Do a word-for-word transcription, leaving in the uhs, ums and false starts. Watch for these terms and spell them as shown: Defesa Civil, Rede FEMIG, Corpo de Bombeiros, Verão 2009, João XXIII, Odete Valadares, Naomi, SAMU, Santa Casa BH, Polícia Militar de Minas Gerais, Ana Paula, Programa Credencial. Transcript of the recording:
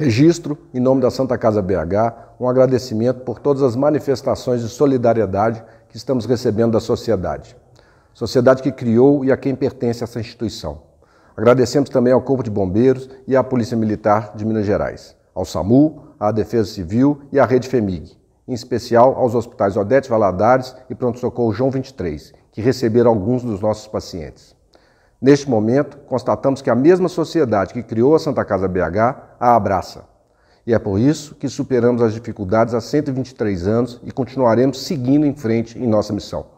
Registro, em nome da Santa Casa B H, um agradecimento por todas as manifestações de solidariedade que estamos recebendo da sociedade. Sociedade que criou e a quem pertence essa instituição. Agradecemos também ao Corpo de Bombeiros e à Polícia Militar de Minas Gerais, ao SAMU, à Defesa Civil e à Rede FEMIG, em especial aos hospitais Odete Valadares e pronto-socorro João vinte e três, que receberam alguns dos nossos pacientes. Neste momento, constatamos que a mesma sociedade que criou a Santa Casa B H a abraça. E é por isso que superamos as dificuldades há cento e vinte e três anos e continuaremos seguindo em frente em nossa missão.